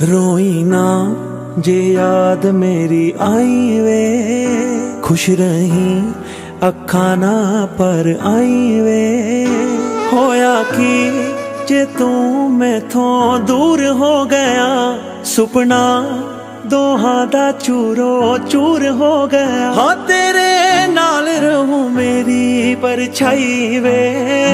रोई ना जे याद मेरी आई वे, खुश रही अखा ना पर आई वे। होया कि जे तू मैथों दूर हो गया, सुपना दोहां दा चूरो चूर हो गया। हाँ तेरे नाल रहूं मेरी परछाई वे।